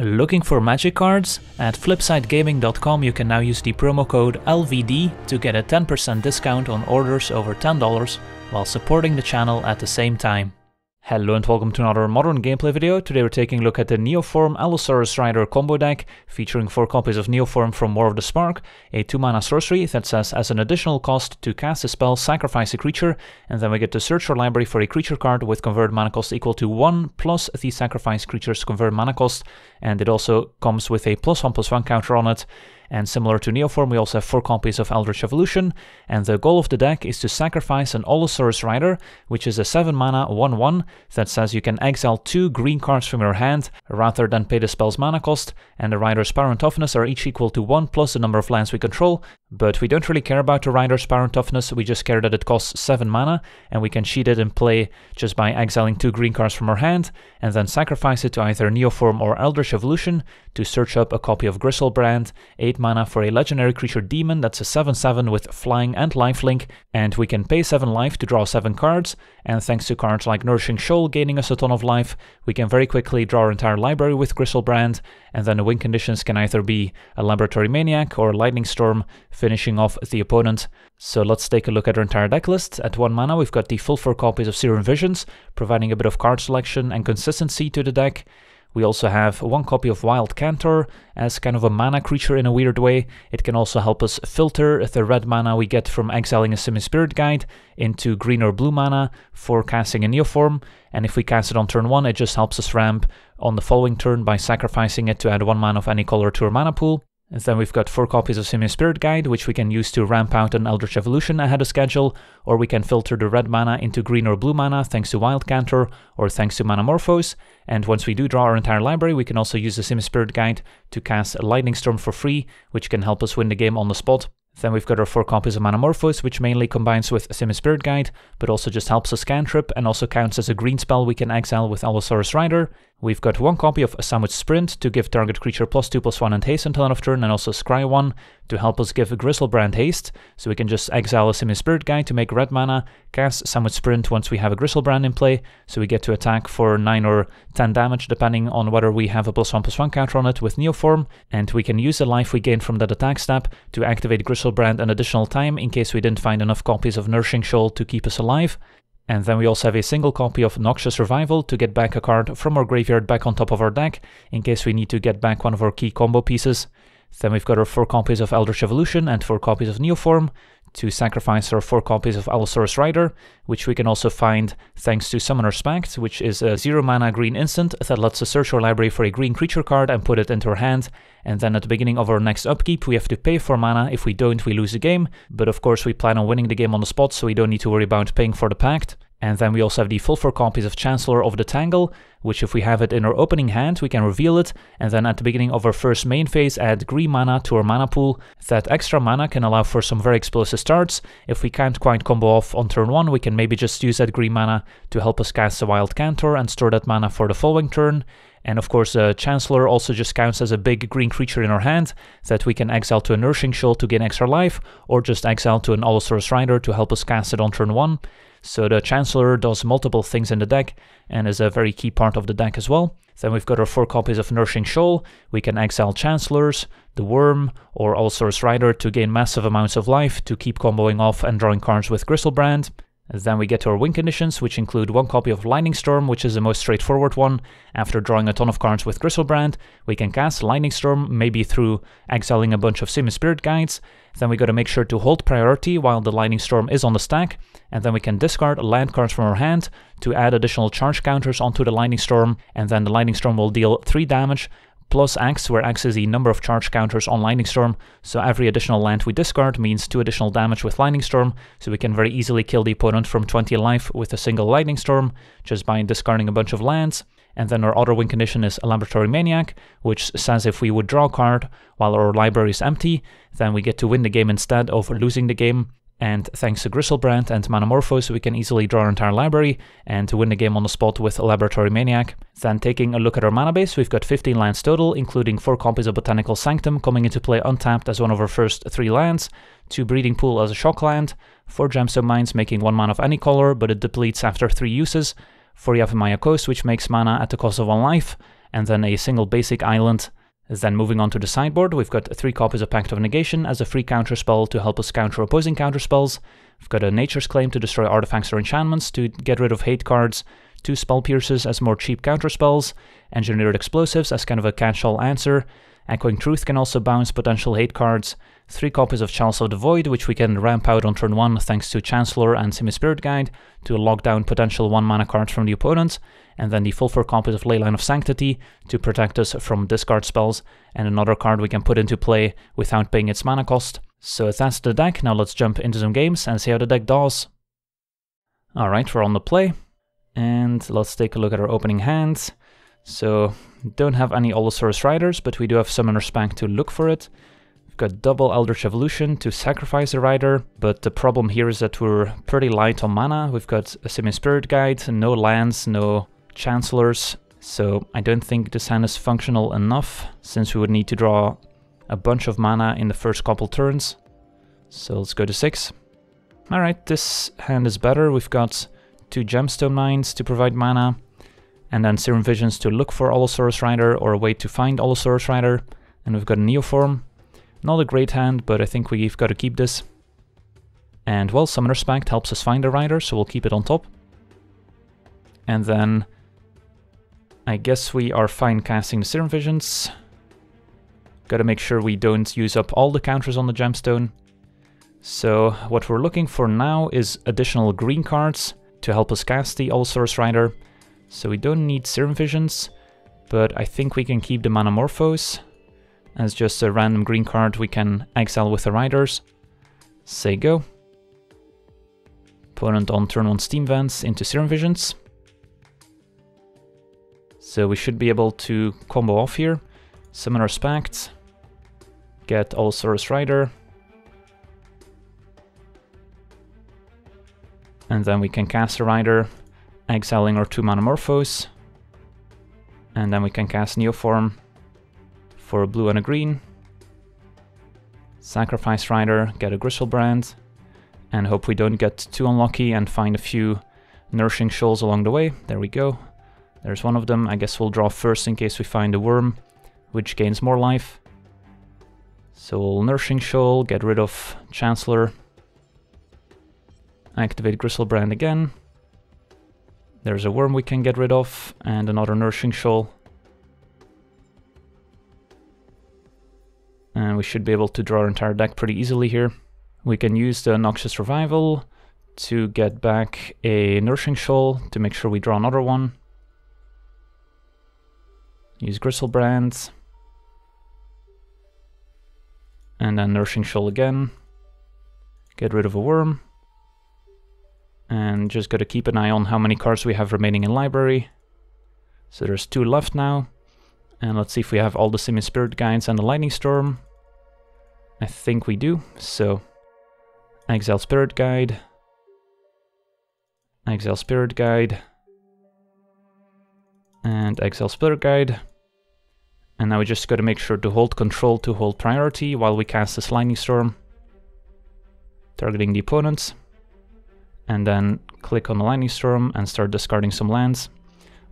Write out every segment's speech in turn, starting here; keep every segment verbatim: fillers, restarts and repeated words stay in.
Looking for magic cards? At flipside gaming dot com you can now use the promo code L V D to get a ten percent discount on orders over ten dollars while supporting the channel at the same time. Hello and welcome to another modern gameplay video. Today we're taking a look at the Neoform Allosaurus Rider combo deck, featuring four copies of Neoform from War of the Spark, a two mana sorcery that says as an additional cost to cast a spell, sacrifice a creature, and then we get to search your library for a creature card with convert mana cost equal to one plus the sacrifice creature's convert mana cost, and it also comes with a plus one plus one counter on it. And similar to Neoform, we also have four copies of Eldritch Evolution, and the goal of the deck is to sacrifice an Allosaurus Rider, which is a seven mana one one that says you can exile two green cards from your hand rather than pay the spell's mana cost, and the Rider's power and toughness are each equal to one plus the number of lands we control, but we don't really care about the Rider's power and toughness, we just care that it costs seven mana, and we can cheat it in play just by exiling two green cards from our hand, and then sacrifice it to either Neoform or Eldritch Evolution to search up a copy of Griselbrand, eight mana for a legendary creature demon that's a seven seven with flying and lifelink, and we can pay seven life to draw seven cards, and thanks to cards like Nourishing Shoal gaining us a ton of life, we can very quickly draw our entire library with Griselbrand, and then the win conditions can either be a Laboratory Maniac or Lightning Storm, finishing off the opponent. So let's take a look at our entire deck list. At one mana we've got the full four copies of Serum Visions, providing a bit of card selection and consistency to the deck. We also have one copy of Wild Cantor as kind of a mana creature in a weird way. It can also help us filter the red mana we get from exiling a Simian Spirit Guide into green or blue mana for casting a Neoform, and if we cast it on turn one it just helps us ramp on the following turn by sacrificing it to add one mana of any color to our mana pool. And then we've got four copies of Simian Spirit Guide, which we can use to ramp out an Eldritch Evolution ahead of schedule, or we can filter the red mana into green or blue mana thanks to Wild Cantor or thanks to Manamorphose. And once we do draw our entire library, we can also use the Simian Spirit Guide to cast a Lightning Storm for free, which can help us win the game on the spot. Then we've got our four copies of Manamorphose, which mainly combines with Simian Spirit Guide, but also just helps us cantrip and also counts as a green spell we can exile with Allosaurus Rider. We've got one copy of Summit Sprint to give target creature plus two plus one and haste until end of turn, and also scry one to help us give Griselbrand haste, so we can just exile a Simian Spirit Guide to make red mana, cast Summit Sprint once we have a Griselbrand in play, so we get to attack for nine or ten damage depending on whether we have a plus one plus one counter on it with Neoform, and we can use the life we gain from that attack step to activate Griselbrand an additional time in case we didn't find enough copies of Nourishing Shoal to keep us alive. And then we also have a single copy of Noxious Revival to get back a card from our graveyard back on top of our deck, in case we need to get back one of our key combo pieces. Then we've got our four copies of Eldritch Evolution and four copies of Neoform to sacrifice our four copies of Allosaurus Rider, which we can also find thanks to Summoner's Pact, which is a zero mana green instant that lets us search our library for a green creature card and put it into our hand, and then at the beginning of our next upkeep we have to pay for mana. If we don't, we lose the game, but of course we plan on winning the game on the spot, so we don't need to worry about paying for the pact. And then we also have the full four copies of Chancellor of the Tangle, which if we have it in our opening hand, we can reveal it, and then at the beginning of our first main phase add green mana to our mana pool. That extra mana can allow for some very explosive starts. If we can't quite combo off on turn one, we can maybe just use that green mana to help us cast a Wild Cantor and store that mana for the following turn. And of course, uh, Chancellor also just counts as a big green creature in our hand that we can exile to a Nourishing Shoal to gain extra life, or just exile to an Allosaurus Rider to help us cast it on turn one. So the Chancellor does multiple things in the deck and is a very key part of the deck as well. Then we've got our four copies of Nourishing Shoal. We can exile Chancellors, the Worm, or Allosaurus Rider to gain massive amounts of life to keep comboing off and drawing cards with Griselbrand. Then we get to our win conditions, which include one copy of Lightning Storm, which is the most straightforward one. After drawing a ton of cards with Griselbrand, we can cast Lightning Storm, maybe through exiling a bunch of Simian Spirit Guides. Then we gotta make sure to hold priority while the Lightning Storm is on the stack, and then we can discard land cards from our hand to add additional charge counters onto the Lightning Storm, and then the Lightning Storm will deal three damage, plus X, where X is the number of charge counters on Lightning Storm, so every additional land we discard means two additional damage with Lightning Storm, so we can very easily kill the opponent from twenty life with a single Lightning Storm, just by discarding a bunch of lands. And then our other win condition is Laboratory Maniac, which says if we would draw a card while our library is empty, then we get to win the game instead of losing the game. And thanks to Griselbrand and Manamorphose, we can easily draw our entire library and win the game on the spot with Laboratory Maniac. Then taking a look at our mana base, we've got fifteen lands total, including four copies of Botanical Sanctum coming into play untapped as one of our first three lands, two Breeding Pool as a shock land, four Gemstone Mines making one mana of any color, but it depletes after three uses, four Yavimaya Coast, which makes mana at the cost of one life, and then a single basic island. Then moving on to the sideboard, we've got three copies of Pact of Negation as a free counterspell to help us counter opposing counterspells. We've got a Nature's Claim to destroy artifacts or enchantments to get rid of hate cards, two Spell Pierces as more cheap counterspells, Engineered Explosives as kind of a catch-all answer, Echoing Truth can also bounce potential hate cards, three copies of Chalice of the Void, which we can ramp out on turn one thanks to Chancellor and Simian Spirit Guide to lock down potential one-mana cards from the opponent, and then the full four copies of Leyline of Sanctity to protect us from discard spells, and another card we can put into play without paying its mana cost. So that's the deck. Now let's jump into some games and see how the deck does. Alright, we're on the play, and let's take a look at our opening hand. So, don't have any Allosaurus Riders, but we do have Summoner's Pact to look for it. We've got double Eldritch Evolution to sacrifice a Rider, but the problem here is that we're pretty light on mana. We've got a Simian Spirit Guide, no lands, no Chancellors, so I don't think this hand is functional enough, since we would need to draw a bunch of mana in the first couple turns. So let's go to six. Alright, this hand is better. We've got two Gemstone Mines to provide mana, and then Serum Visions to look for Allosaurus Rider or a way to find Allosaurus Rider. And we've got a Neoform. Not a great hand, but I think we've got to keep this. And well, Summoner's Pact helps us find a Rider, so we'll keep it on top. And then I guess we are fine casting the Serum Visions. Gotta make sure we don't use up all the counters on the Gemstone. So what we're looking for now is additional green cards to help us cast the Allosaurus Rider. So we don't need Serum Visions, but I think we can keep the Manamorphose as just a random green card we can exile with the Riders. Say go. Opponent on turn one Steam Vents into Serum Visions. So we should be able to combo off here. Summoner's Pact, get Allosaurus Rider. And then we can cast a Rider, exiling our two Manamorphose, and then we can cast Neoform for a blue and a green, sacrifice Rider, get a Griselbrand, and hope we don't get too unlucky and find a few Nourishing Shoals along the way. There we go, there's one of them. I guess we'll draw first in case we find a worm, which gains more life. So we'll Nourishing Shoal, get rid of Chancellor, activate Griselbrand again. There's a worm we can get rid of, and another Nourishing Shoal. And we should be able to draw our entire deck pretty easily here. We can use the Noxious Revival to get back a Nourishing Shoal to make sure we draw another one. Use Griselbrand. And then Nourishing Shoal again. Get rid of a worm. And just gotta keep an eye on how many cards we have remaining in library. So there's two left now. And let's see if we have all the Simian Spirit Guides and the Lightning Storm. I think we do, so... Exile Spirit Guide. Exile Spirit Guide. And Exile Spirit Guide. And now we just gotta make sure to hold control to hold priority while we cast this Lightning Storm. Targeting the opponents. And then click on the Lightning Storm and start discarding some lands.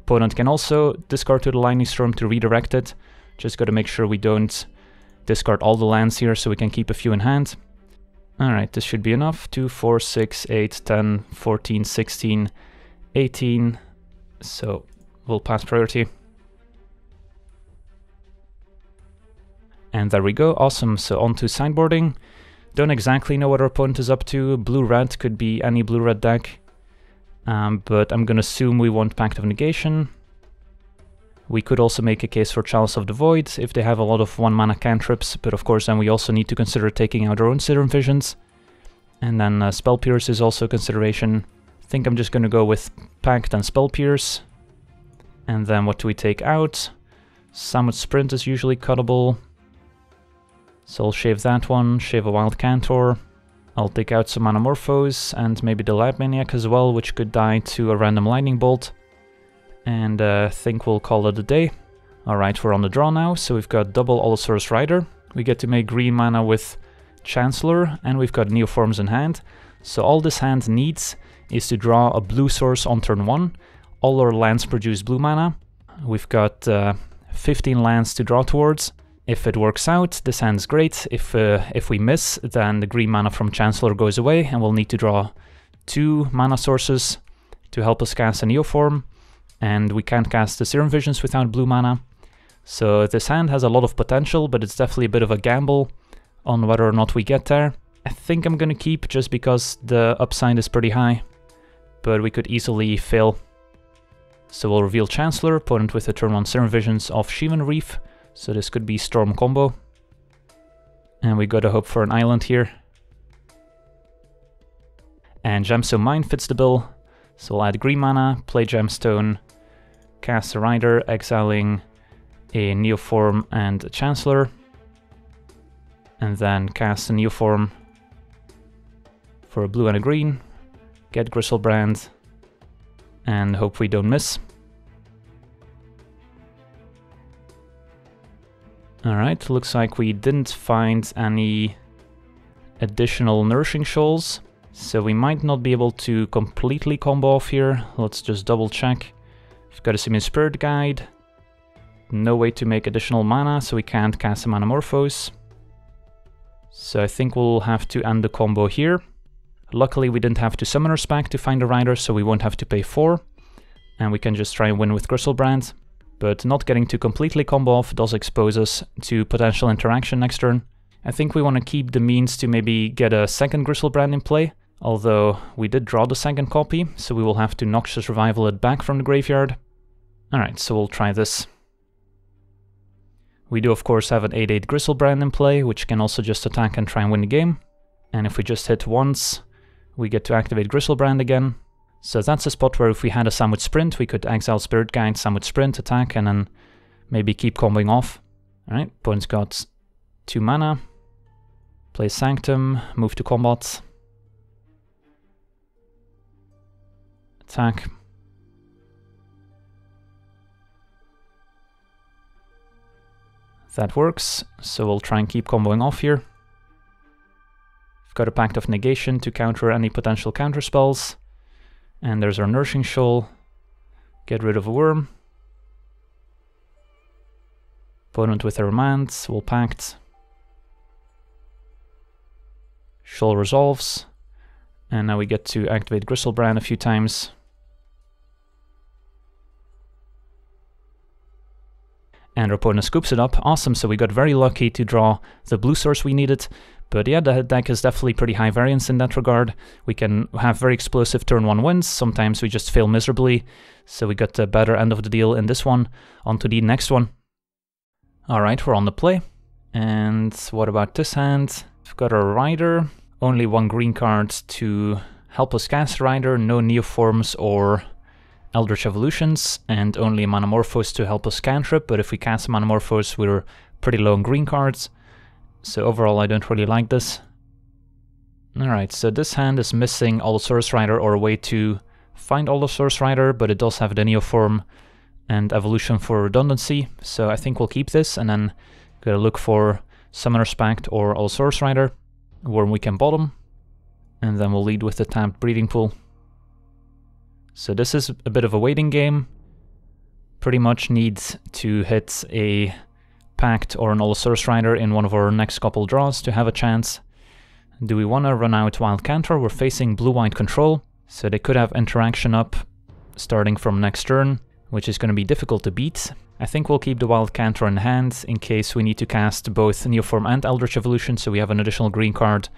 Opponent can also discard to the Lightning Storm to redirect it. Just gotta make sure we don't discard all the lands here so we can keep a few in hand. Alright, this should be enough. two, four, six, eight, ten, fourteen, sixteen, eighteen. So we'll pass priority. And there we go, awesome. So on to sideboarding. Don't exactly know what our opponent is up to. Blue-red could be any blue-red deck. Um, but I'm gonna assume we want Pact of Negation. We could also make a case for Chalice of the Void if they have a lot of one-mana cantrips, but of course then we also need to consider taking out our own Serum Visions. And then uh, Spell Pierce is also a consideration. I think I'm just gonna go with Pact and Spell Pierce. And then what do we take out? Summit Sprint is usually cuttable. So I'll shave that one, shave a Wild Cantor. I'll take out some Manamorphose and maybe the Lab Maniac as well, which could die to a random Lightning Bolt. And I uh, think we'll call it a day. Alright, we're on the draw now, so we've got double Allosaurus Rider. We get to make green mana with Chancellor, and we've got Neoforms in hand. So all this hand needs is to draw a blue source on turn one. All our lands produce blue mana. We've got... Uh, fifteen lands to draw towards. If it works out, this hand's great. If uh, if we miss, then the green mana from Chancellor goes away and we'll need to draw two mana sources to help us cast a Neoform, and we can't cast the Serum Visions without blue mana. So this hand has a lot of potential, but it's definitely a bit of a gamble on whether or not we get there. I think I'm gonna keep just because the upside is pretty high, but we could easily fail. So we'll reveal Chancellor, opponent with a turn one Serum Visions of Shivan Reef, so this could be Storm combo. And we gotta hope for an island here. And Gemstone Mine fits the bill, so we'll add green mana, play Gemstone, cast a Rider, exiling a Neoform and a Chancellor, and then cast a Neoform for a blue and a green, get Griselbrand, and hope we don't miss. Alright, looks like we didn't find any additional Nourishing Shoals, so we might not be able to completely combo off here. Let's just double check. We've got a Simian Spirit Guide, no way to make additional mana, so we can't cast a Manamorphose. So I think we'll have to end the combo here. Luckily we didn't have to Summoner's Pact to find a Rider, so we won't have to pay four. And we can just try and win with Griselbrand. But not getting to completely combo off does expose us to potential interaction next turn. I think we want to keep the means to maybe get a second Griselbrand in play. Although we did draw the second copy, so we will have to Noxious Revival it back from the graveyard. Alright, so we'll try this. We do of course have an eight eight Griselbrand in play, which can also just attack and try and win the game. And if we just hit once, we get to activate Griselbrand again. So that's a spot where if we had a Summit Sprint, we could exile Spirit Guide, Summit Sprint, attack, and then maybe keep comboing off. Alright, opponent's got two mana. Play Sanctum, move to combat. Attack. That works, so we'll try and keep comboing off here. We've got a Pact of Negation to counter any potential counterspells. And there's our Nourishing Shoal. Get rid of a Worm. Opponent with a Remand, we'll Pact. Shoal resolves. And now we get to activate Griselbrand a few times. And our opponent scoops it up. Awesome, so we got very lucky to draw the blue source we needed. But yeah, the deck is definitely pretty high variance in that regard. We can have very explosive turn one wins, sometimes we just fail miserably, so we got the better end of the deal in this one. On to the next one. Alright, we're on the play. And what about this hand? We've got our Rider, only one green card to help us cast Rider, no Neoforms or Eldritch Evolutions, and only a Manamorphose to help us cantrip, but if we cast a Manamorphose we're pretty low on green cards. So overall I don't really like this. Alright, so this hand is missing Allosaurus Rider or a way to find Allosaurus Rider, but it does have the Neoform and Evolution for redundancy, so I think we'll keep this and then gotta look for Summoner's Pact or Allosaurus Rider, Worm we can bottom, and then we'll lead with the tapped Breeding Pool. So this is a bit of a waiting game. Pretty much need to hit a Pact or an Allosaurus Rider in one of our next couple draws to have a chance. Do we want to run out Wild Cantor? We're facing blue-white control, so they could have interaction up starting from next turn, which is going to be difficult to beat. I think we'll keep the Wild Cantor in hand in case we need to cast both Neoform and Eldritch Evolution, so we have an additional green card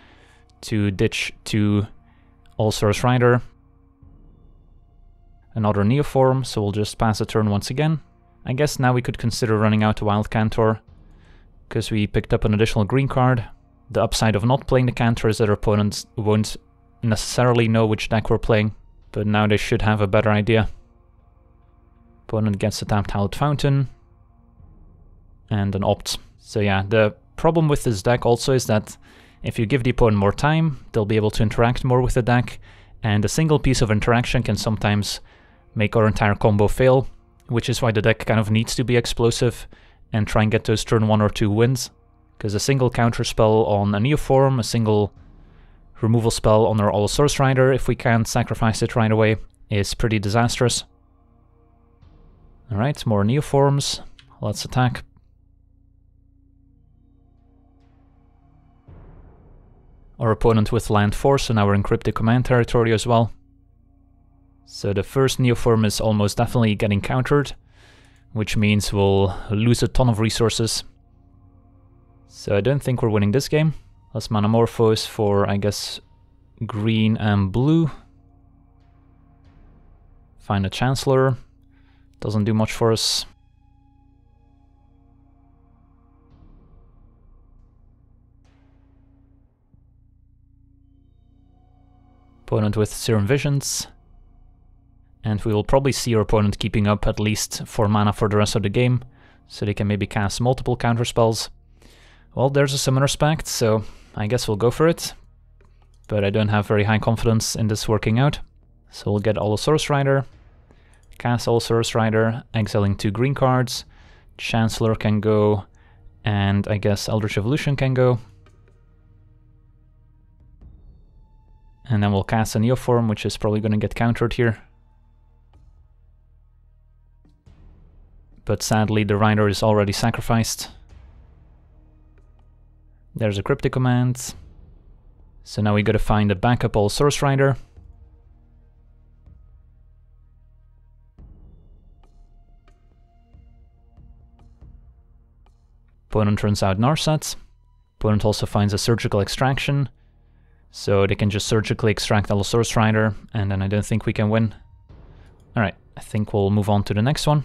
to ditch to Allosaurus Rider. Another Neoform, so we'll just pass a turn once again. I guess now we could consider running out a Wild Cantor, because we picked up an additional green card. The upside of not playing the Cantor is that our opponents won't necessarily know which deck we're playing, but now they should have a better idea. Opponent gets a tapped Hallowed Fountain, and an Opt. So yeah, the problem with this deck also is that if you give the opponent more time, they'll be able to interact more with the deck, and a single piece of interaction can sometimes make our entire combo fail, which is why the deck kind of needs to be explosive and try and get those turn one or two wins, because a single counterspell on a Neoform, a single removal spell on our Allosaurus Rider, if we can't sacrifice it right away, is pretty disastrous. Alright, more Neoforms, Let's attack. Our opponent with land force, so now we're in Cryptic Command territory as well. So the first Neoform is almost definitely getting countered, which means we'll lose a ton of resources. So I don't think we're winning this game. Let's Manamorphose for, I guess, green and blue. Find a Chancellor. Doesn't do much for us. Opponent with Serum Visions. And we will probably see our opponent keeping up at least four mana for the rest of the game, so they can maybe cast multiple counterspells. Well, there's a Summoner's Pact, so I guess we'll go for it. But I don't have very high confidence in this working out. So we'll get Allosaurus Rider, cast Allosaurus Rider, exiling two green cards. Chancellor can go, and I guess Eldritch Evolution can go. And then we'll cast a Neoform, which is probably going to get countered here. But sadly, the Rider is already sacrificed. There's a Cryptic Command. So now we gotta find a backup Allosaurus Rider. Opponent turns out Narset. Opponent also finds a Surgical Extraction. So they can just surgically extract Allosaurus Rider, and then I don't think we can win. Alright, I think we'll move on to the next one.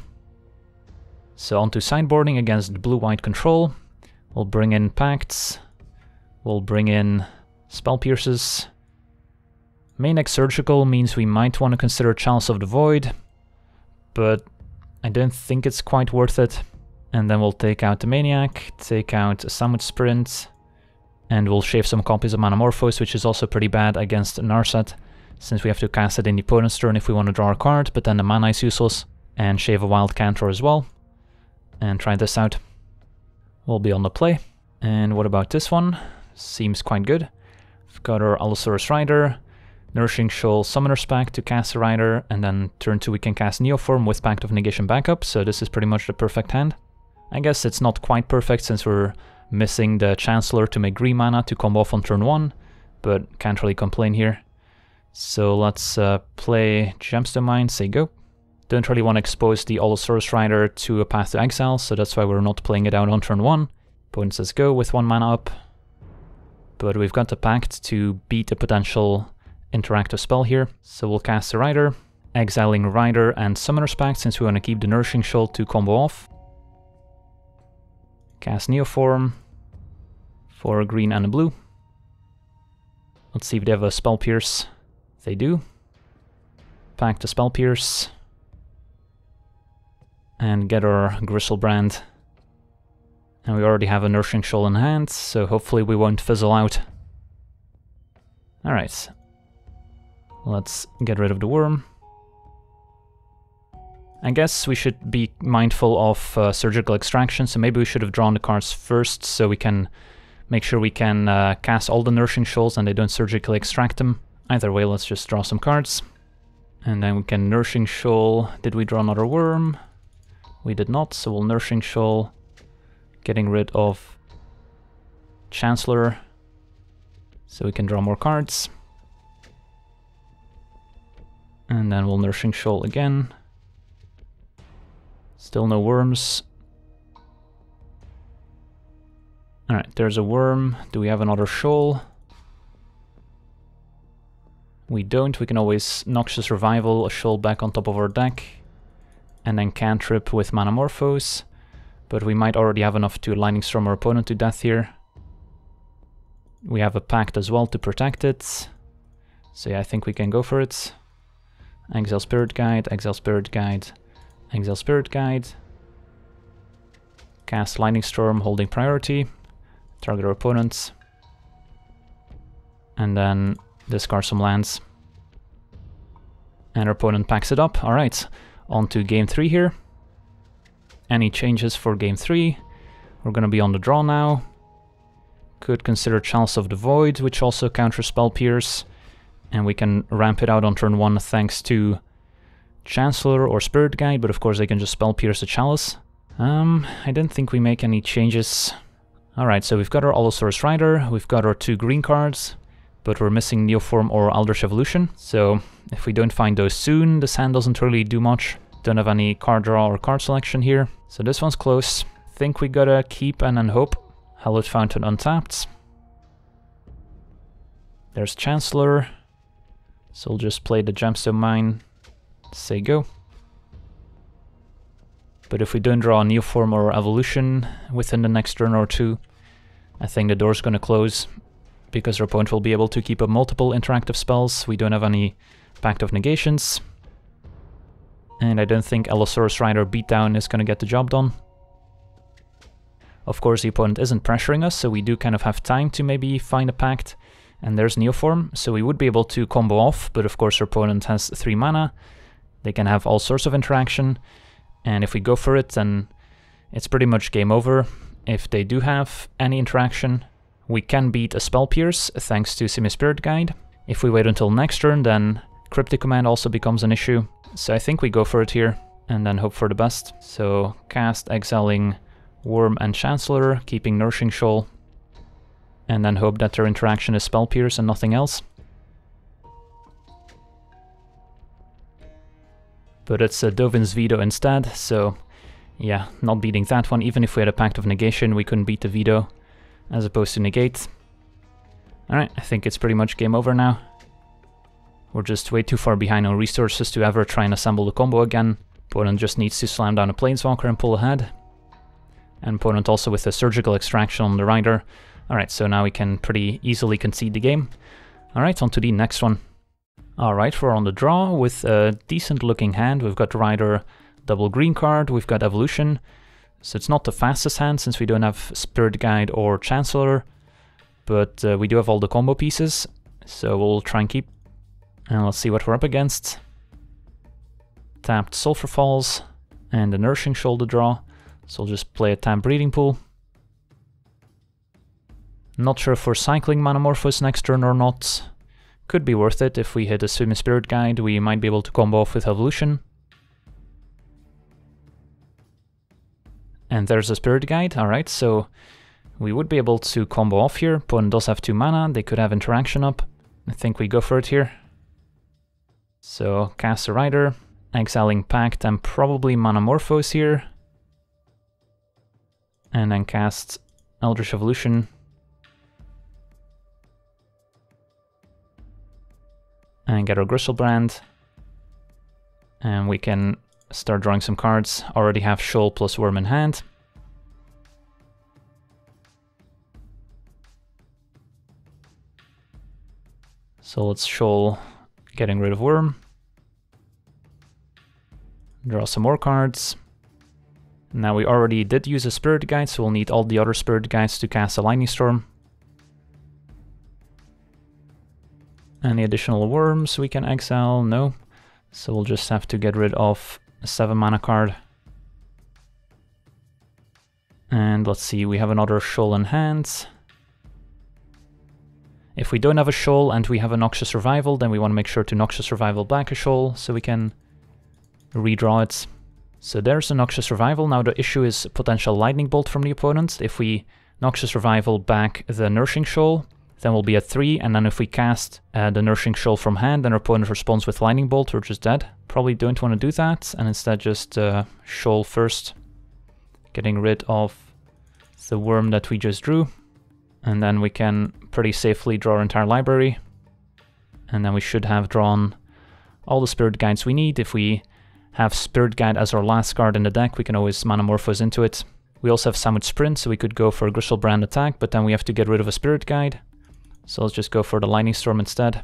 So on to sideboarding against blue-white control. We'll bring in Pacts. We'll bring in Spell Pierces. Maniac Surgical means we might want to consider Chalice of the Void, but I don't think it's quite worth it. And then we'll take out the Maniac, take out a Summit Sprint, and we'll shave some copies of Manamorphose, which is also pretty bad against Narset, since we have to cast it in the opponent's turn if we want to draw a card, but then the mana is useless, and shave a Wild Cantor as well. And try this out. We'll be on the play. And what about this one? Seems quite good. We've got our Allosaurus Rider, Nourishing Shoal, Summoner's Pact to cast a Rider, and then turn two we can cast Neoform with Pact of Negation backup, so this is pretty much the perfect hand. I guess it's not quite perfect since we're missing the Chancellor to make green mana to combo off on turn one, but can't really complain here. So let's uh, play Gemstone Mine, say go. Don't really want to expose the Allosaurus Rider to a Path to Exile, so that's why we're not playing it out on turn one. Opponent says go with one mana up. But we've got the Pact to beat a potential interactive spell here, so we'll cast a Rider, exiling Rider and Summoner's Pact since we want to keep the Nourishing Shoal to combo off. Cast Neoform for a green and a blue. Let's see if they have a Spell Pierce. They do. Pact to Spell Pierce. And get our Griselbrand. And we already have a Nourishing Shoal in hand, so hopefully we won't fizzle out. Alright. Let's get rid of the worm. I guess we should be mindful of uh, Surgical Extraction, so maybe we should have drawn the cards first so we can make sure we can uh, cast all the Nourishing Shoals and they don't surgically extract them. Either way, let's just draw some cards. And then we can Nourishing Shoal. Did we draw another worm? We did not, so we'll Nourishing Shoal, getting rid of Chancellor, so we can draw more cards. And then we'll Nourishing Shoal again. Still no worms. Alright, there's a worm. Do we have another shoal? We don't. We can always Noxious Revival a shoal back on top of our deck. And then cantrip with Manamorphose, but we might already have enough to Lightning Storm our opponent to death here. We have a Pact as well to protect it, so yeah, I think we can go for it. Exile Spirit Guide, Exile Spirit Guide, Exile Spirit Guide. Cast Lightning Storm, holding priority, target our opponents, and then discard some lands. And our opponent packs it up, alright. On to game three here. Any changes for game three? We're gonna be on the draw now. Could consider Chalice of the Void, which also counters Spell Pierce, and we can ramp it out on turn one thanks to Chancellor or Spirit Guide, but of course they can just Spell Pierce the Chalice. Um, I don't think we make any changes. Alright, so we've got our Allosaurus Rider, we've got our two green cards, but we're missing Neoform or Eldritch Evolution, so if we don't find those soon, this hand doesn't really do much. Don't have any card draw or card selection here, so this one's close. Think we gotta keep and then hope. Hallowed Fountain untapped. There's Chancellor, so we'll just play the Gemstone Mine, say go. But if we don't draw a Neoform or Evolution within the next turn or two, I think the door's gonna close, because our opponent will be able to keep up multiple interactive spells. We don't have any Pact of Negations, and I don't think Allosaurus Rider Beatdown is gonna get the job done. Of course, the opponent isn't pressuring us, so we do kind of have time to maybe find a Pact, and there's Neoform, so we would be able to combo off, but of course our opponent has three mana, they can have all sorts of interaction, and if we go for it, then it's pretty much game over. If they do have any interaction, we can beat a Spell Pierce, thanks to Simian Spirit Guide. If we wait until next turn, then Cryptic Command also becomes an issue. So I think we go for it here, and then hope for the best. So cast, exiling Worm and Chancellor, keeping Nourishing Shoal, and then hope that their interaction is Spell Pierce and nothing else. But it's a Dovin's Veto instead, so yeah, not beating that one. Even if we had a Pact of Negation, we couldn't beat the Veto, as opposed to negate. Alright, I think it's pretty much game over now. We're just way too far behind on resources to ever try and assemble the combo again. Opponent just needs to slam down a Planeswalker and pull ahead. And opponent also with a Surgical Extraction on the Rider. Alright, so now we can pretty easily concede the game. Alright, on to the next one. Alright, we're on the draw with a decent looking hand. We've got Rider, double green card, we've got Evolution. So it's not the fastest hand, since we don't have Spirit Guide or Chancellor, but uh, we do have all the combo pieces, so we'll try and keep. And let's see what we're up against. Tapped Sulphur Falls, and the Nourishing Shoal to draw, so we'll just play a tapped Breeding Pool. Not sure if we're cycling Manamorphose next turn or not. Could be worth it. If we hit a Simian Spirit Guide, we might be able to combo off with Evolution. And there's a Spirit Guide, alright, so we would be able to combo off here. Opponent does have two mana, they could have interaction up. I think we go for it here. So cast a Rider, exiling Pact and probably Manamorphose here. And then cast Eldritch Evolution. And get our Griselbrand. And we can start drawing some cards. Already have Shoal plus Worm in hand. So let's Shoal, getting rid of Worm. Draw some more cards. Now we already did use a Spirit Guide, so we'll need all the other Spirit Guides to cast a Lightning Storm. Any additional Worms we can exile? No. So we'll just have to get rid of a seven mana card. And let's see, we have another Shoal in hand. If we don't have a Shoal and we have a Noxious Revival, then we want to make sure to Noxious Revival back a Shoal so we can redraw it. So there's a Noxious Revival. Now the issue is potential Lightning Bolt from the opponent. If we Noxious Revival back the Nourishing Shoal, then we'll be at three, and then if we cast uh, the Nourishing Shoal from hand, then our opponent responds with Lightning Bolt, we're just dead. Probably don't want to do that, and instead just uh, Shoal first, getting rid of the Worm that we just drew, and then we can pretty safely draw our entire library, and then we should have drawn all the Spirit Guides we need. If we have Spirit Guide as our last card in the deck, we can always Manamorphose into it. We also have Summit Sprint, so we could go for a Griselbrand attack, but then we have to get rid of a Spirit Guide. So let's just go for the Lightning Storm instead.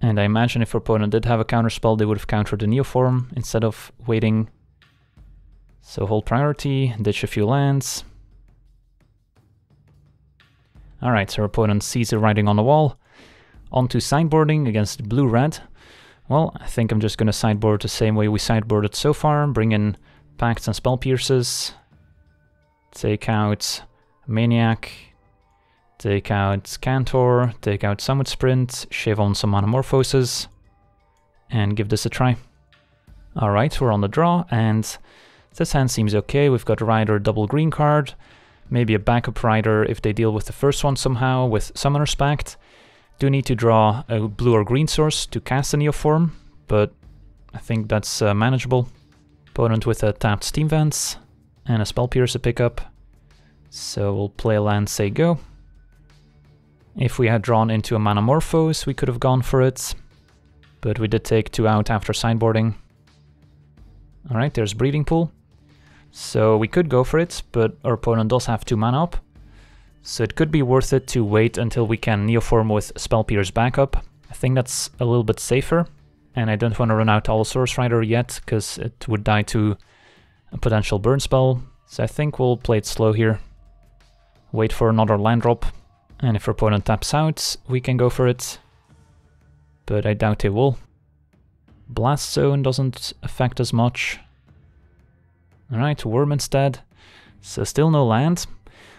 And I imagine if our opponent did have a counterspell, they would have countered the Neoform instead of waiting. So hold priority, ditch a few lands. Alright, so our opponent sees it writing on the wall. On to sideboarding against blue-red. Well, I think I'm just going to sideboard the same way we sideboarded so far, bring in Pacts and Spell Pierces, take out Maniac, Take out Cantor, take out Summit Sprint, shave on some Manamorphoses, and give this a try. Alright, we're on the draw, and this hand seems okay. We've got Rider, double green card, maybe a backup Rider if they deal with the first one somehow with Summoner's Pact. Do need to draw a blue or green source to cast a Neoform, but I think that's uh, manageable. Opponent with a tapped Steam Vents and a Spell Pierce to pick up. So we'll play a land, say go. If we had drawn into a Manamorphose, we could have gone for it, but we did take two out after sideboarding. Alright, there's Breeding Pool. So we could go for it, but our opponent does have two mana up. So it could be worth it to wait until we can Neoform with Spell Pierce backup. I think that's a little bit safer. And I don't want to run out Allosaurus Rider yet, because it would die to a potential burn spell. So I think we'll play it slow here. Wait for another land drop. And if our opponent taps out, we can go for it. But I doubt they will. Blast Zone doesn't affect us much. Alright, Worm instead. So still no land.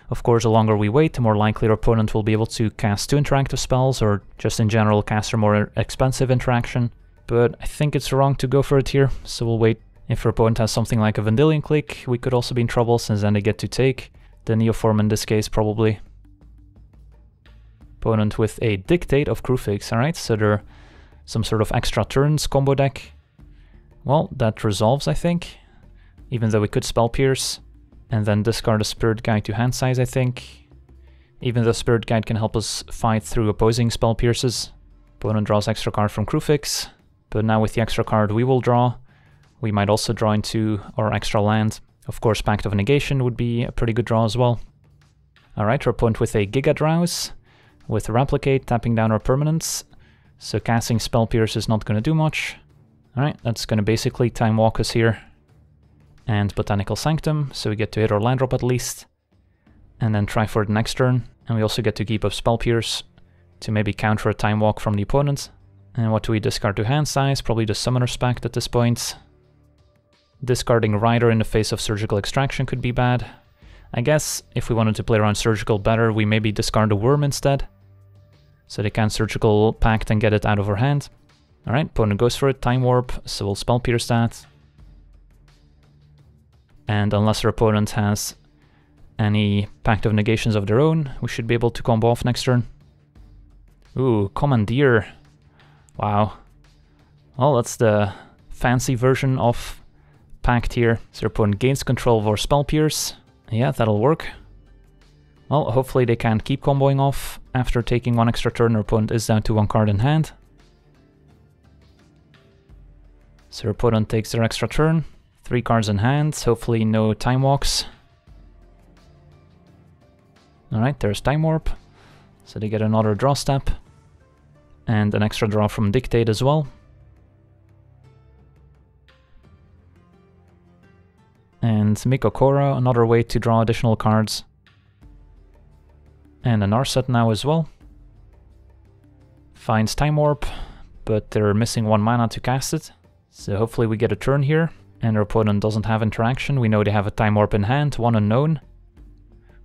Of course, the longer we wait, the more likely our opponent will be able to cast two interactive spells, or just in general cast her more expensive interaction. But I think it's wrong to go for it here, so we'll wait. If our opponent has something like a Vendilion Click, we could also be in trouble, since then they get to take the Neoform in this case, probably. Opponent with a Dictate of Kruphix, alright, so they're some sort of extra turns combo deck. Well, that resolves, I think, even though we could Spell Pierce, and then discard a Spirit Guide to hand size, I think. Even though Spirit Guide can help us fight through opposing Spell Pierces. Opponent draws extra card from Kruphix, but now with the extra card we will draw. We might also draw into our extra land. Of course, Pact of Negation would be a pretty good draw as well. Alright, our opponent with a Giga Drowse, with Replicate tapping down our permanents. So casting Spell Pierce is not going to do much. Alright, that's going to basically Time Walk us here. And Botanical Sanctum, so we get to hit our land drop at least. And then try for it next turn. And we also get to keep up Spell Pierce to maybe counter a Time Walk from the opponent. And what do we discard to hand size? Probably the Summoner's Pact at this point. Discarding Rider in the face of Surgical Extraction could be bad. I guess if we wanted to play around Surgical better, we maybe discard a Worm instead. So they can Surgical Pact and get it out of our hand. Alright, opponent goes for it, Time Warp, so we'll Spell Pierce that. And unless our opponent has any Pact of Negations of their own, we should be able to combo off next turn. Ooh, Commandeer. Wow. Well, that's the fancy version of Pact here. So our opponent gains control of our Spell Pierce. Yeah, that'll work. Well, hopefully they can keep comboing off. After taking one extra turn, our opponent is down to one card in hand. So our opponent takes their extra turn. Three cards in hand, hopefully no Time Walks. Alright, there's Time Warp. So they get another draw step. And an extra draw from Dictate as well. And Mikokoro, another way to draw additional cards. And a Narset now as well. Finds Time Warp, but they're missing one mana to cast it. So hopefully we get a turn here. And our opponent doesn't have interaction. We know they have a Time Warp in hand, one unknown.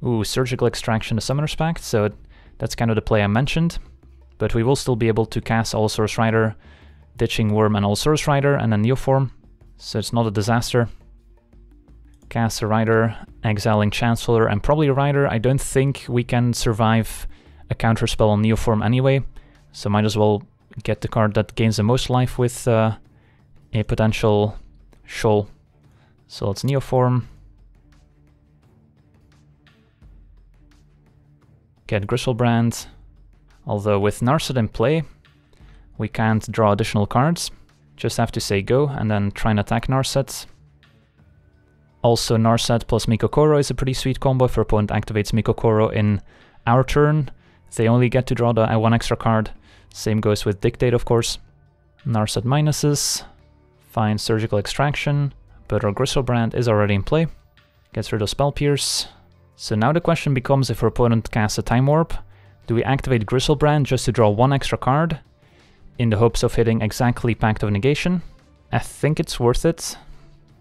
Ooh, Surgical Extraction, the Summoner's Pact, so that's kind of the play I mentioned. But we will still be able to cast Allosaurus Rider, ditching Worm and Allosaurus Rider, and then Neoform, so it's not a disaster. Cast a Rider, exiling Chancellor, and probably a Rider. I don't think we can survive a counterspell on Neoform anyway, so might as well get the card that gains the most life with uh, a potential Shoal. So let's Neoform. Get Griselbrand. Although with Narset in play, we can't draw additional cards. Just have to say go and then try and attack Narset. Also, Narset plus Mikokoro is a pretty sweet combo. If our opponent activates Mikokoro in our turn, they only get to draw the one extra card. Same goes with Dictate, of course. Narset minuses. Find Surgical Extraction, but our Griselbrand is already in play. Gets rid of Spell Pierce. So now the question becomes, if our opponent casts a Time Warp, do we activate Griselbrand just to draw one extra card, in the hopes of hitting exactly Pact of Negation? I think it's worth it,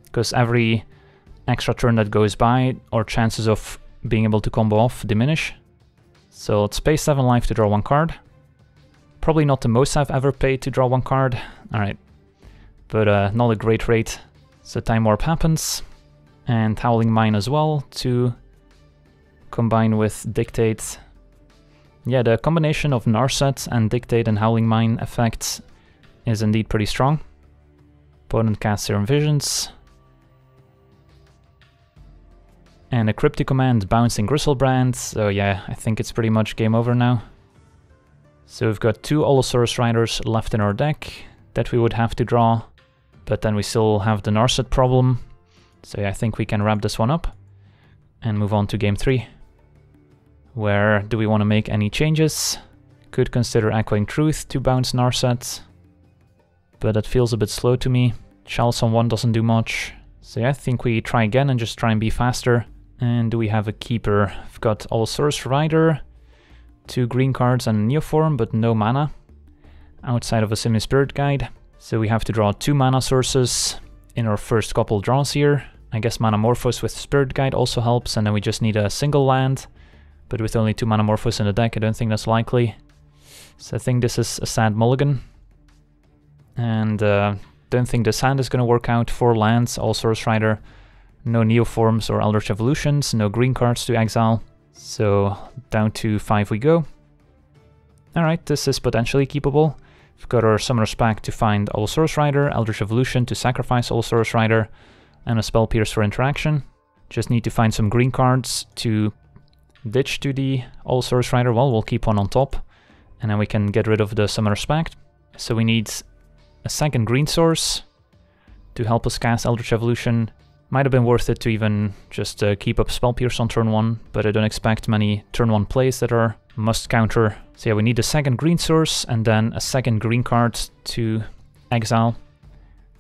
because every extra turn that goes by, our chances of being able to combo off diminish. So let's pay seven life to draw one card. Probably not the most I've ever paid to draw one card. Alright. But uh, not a great rate. So Time Warp happens. And Howling Mine as well to combine with Dictate. Yeah, the combination of Narset and Dictate and Howling Mine effects is indeed pretty strong. Opponent casts Serum Visions. And a Cryptic Command bouncing Griselbrand, so yeah, I think it's pretty much game over now. So we've got two Allosaurus Riders left in our deck that we would have to draw, but then we still have the Narset problem. So yeah, I think we can wrap this one up and move on to game three. Where do we want to make any changes? Could consider Echoing Truth to bounce Narset, but that feels a bit slow to me. Chalice on one doesn't do much. So yeah, I think we try again and just try and be faster. And do we have a keeper? I've got Allosaurus Rider, two green cards and a Neoform, but no mana, outside of a Simian Spirit Guide. So we have to draw two mana sources in our first couple draws here. I guess Manamorphose with Spirit Guide also helps, and then we just need a single land. But with only two Manamorphose in the deck, I don't think that's likely. So I think this is a sad mulligan. And uh, don't think the sand is going to work out. Four lands, Allosaurus Rider, no Neoforms or Eldritch Evolutions, no green cards to exile. So down to five we go. Alright, this is potentially keepable. We've got our Summoner's Pact to find Allosaurus Rider, Eldritch Evolution to sacrifice Allosaurus Rider, and a Spell Pierce for interaction. Just need to find some green cards to ditch to the Allosaurus Rider. Well, we'll keep one on top, and then we can get rid of the Summoner's Pact. So we need a second green source to help us cast Eldritch Evolution. Might have been worth it to even just uh, keep up Spell Pierce on turn one, but I don't expect many turn one plays that are must counter. So yeah, we need a second green source and then a second green card to exile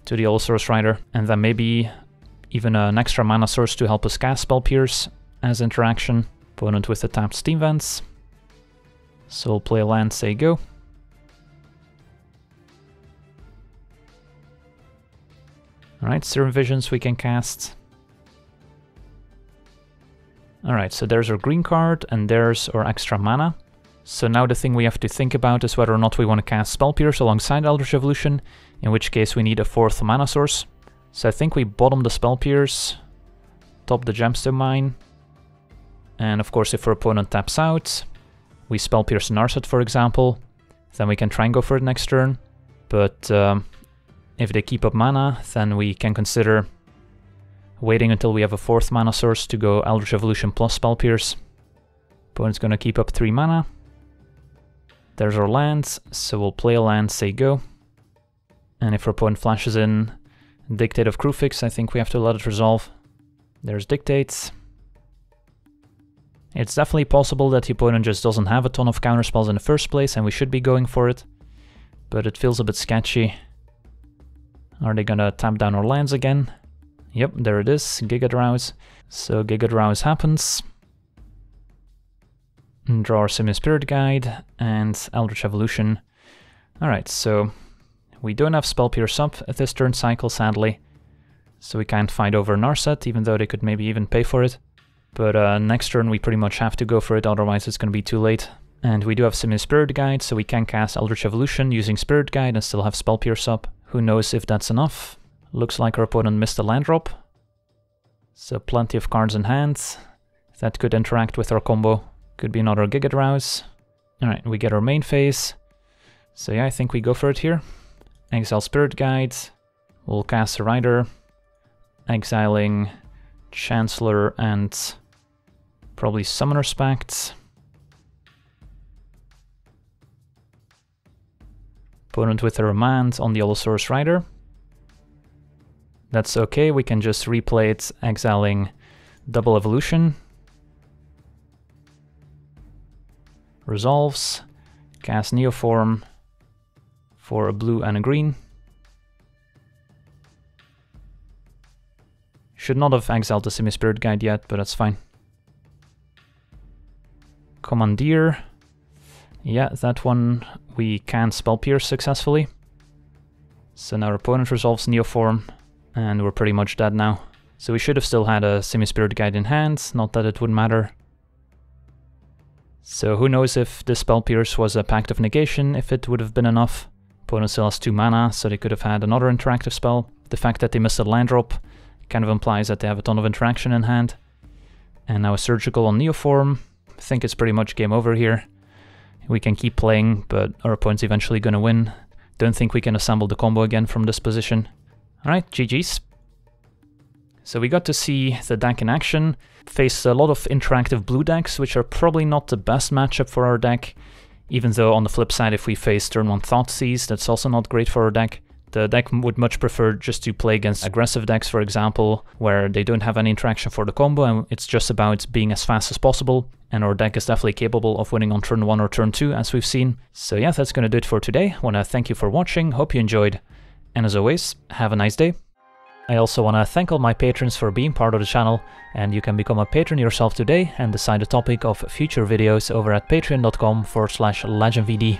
to the Allosaurus Rider, and then maybe even an extra mana source to help us cast Spell Pierce as interaction. Opponent with the tapped Steam Vents. So we'll play a land, say go. Alright, Serum Visions we can cast. Alright, so there's our green card and there's our extra mana. So now the thing we have to think about is whether or not we want to cast Spell Pierce alongside Eldritch Evolution, in which case we need a fourth mana source. So I think we bottom the Spell Pierce, top the Gemstone Mine, and of course if our opponent taps out, we Spell Pierce Narset for example, then we can try and go for it next turn, but um, if they keep up mana, then we can consider waiting until we have a fourth mana source to go Eldritch Evolution plus Spell Pierce. Opponent's gonna keep up three mana. There's our lands, so we'll play a land, say go. And if our opponent flashes in Dictate of Kruphix, I think we have to let it resolve. There's Dictates. It's definitely possible that the opponent just doesn't have a ton of counterspells in the first place and we should be going for it, but it feels a bit sketchy. Are they gonna tap down our lands again? Yep, there it is, Giga Drowse. So Giga Drowse happens. And draw our Simian Spirit Guide and Eldritch Evolution. Alright, so we don't have Spell Pierce up at this turn cycle, sadly. So we can't fight over Narset, even though they could maybe even pay for it. But uh, next turn we pretty much have to go for it, otherwise it's gonna be too late. And we do have Simian Spirit Guide, so we can cast Eldritch Evolution using Spirit Guide and still have Spell Pierce up. Who knows if that's enough. Looks like our opponent missed a land drop. So plenty of cards in hand that could interact with our combo. Could be another Giga Drowse. Alright, we get our main phase. So yeah, I think we go for it here. Exile Spirit Guide. We'll cast a Rider. Exiling Chancellor and probably Summoner's Pact. Opponent with a Remand on the Allosaurus Rider. That's okay, we can just replay it, exiling Double Evolution. Resolves, cast Neoform for a blue and a green. Should not have exiled the Simian Spirit Guide yet, but that's fine. Commandeer. Yeah, that one we can Spell Pierce successfully. So now our opponent resolves Neoform, and we're pretty much dead now. So we should have still had a Simian Spirit Guide in hand, not that it would matter. So who knows if the Spell Pierce was a Pact of Negation, if it would have been enough. Opponent still has two mana, so they could have had another interactive spell. The fact that they missed a land drop kind of implies that they have a ton of interaction in hand. And now a Surgical on Neoform. I think it's pretty much game over here. We can keep playing, but our opponent's eventually gonna win. Don't think we can assemble the combo again from this position. Alright, G G's. So we got to see the deck in action. Faced a lot of interactive blue decks, which are probably not the best matchup for our deck. Even though on the flip side, if we face turn one Thoughtseize, that's also not great for our deck. The deck would much prefer just to play against aggressive decks, for example, where they don't have any interaction for the combo and it's just about being as fast as possible. And our deck is definitely capable of winning on turn one or turn two, as we've seen. So yeah, that's gonna do it for today. I wanna thank you for watching, hope you enjoyed, and as always, have a nice day. I also wanna thank all my patrons for being part of the channel, and you can become a patron yourself today and decide the topic of future videos over at patreon dot com forward slash legendvd.